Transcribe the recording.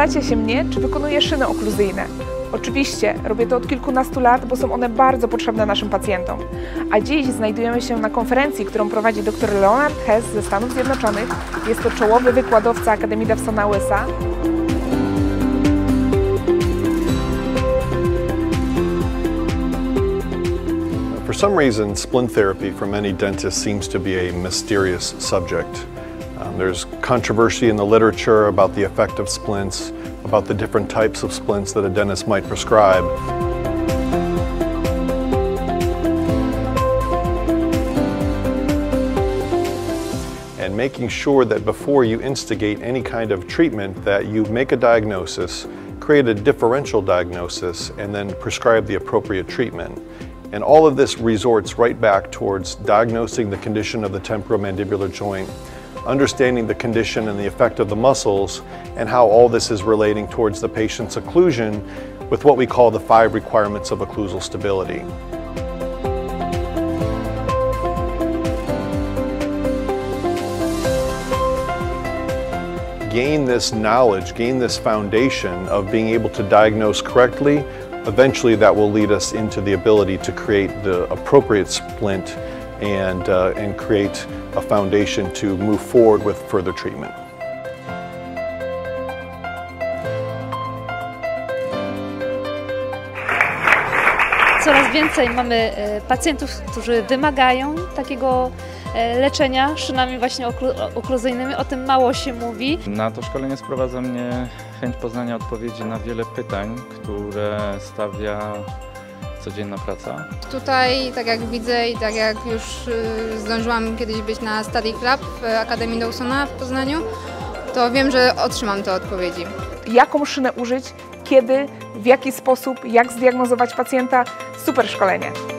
Pytacie się mnie, czy wykonuję szyny okluzyjne. Oczywiście, robię to od kilkunastu lat, bo są one bardzo potrzebne naszym pacjentom. A dziś znajdujemy się na konferencji, którą prowadzi dr Leonard Hess ze Stanów Zjednoczonych. Jest to czołowy wykładowca Akademii Dawsona USA. For some reason, splint therapy for many dentists seems to be a mysterious subject. There's controversy in the literature about the effect of splints, about the different types of splints that a dentist might prescribe. And making sure that before you instigate any kind of treatment that you make a diagnosis, create a differential diagnosis, and then prescribe the appropriate treatment. And all of this resorts right back towards diagnosing the condition of the temporomandibular joint, understanding the condition and the effect of the muscles and how all this is relating towards the patient's occlusion with what we call the 5 requirements of occlusal stability. Gain this knowledge, gain this foundation of being able to diagnose correctly. Eventually that will lead us into the ability to create the appropriate splint and create a foundation to move forward with further treatment. Coraz więcej mamy pacjentów, którzy wymagają takiego leczenia szynami właśnie okluzyjnymi. O tym mało się mówi. Na to szkolenie sprowadza mnie chęć poznania odpowiedzi na wiele pytań, które stawia codzienna praca. Tutaj, tak jak widzę i tak jak już zdążyłam kiedyś być na Study Club w Akademii Dawsona w Poznaniu, to wiem, że otrzymam te odpowiedzi. Jaką szynę użyć, kiedy, w jaki sposób, jak zdiagnozować pacjenta? Super szkolenie!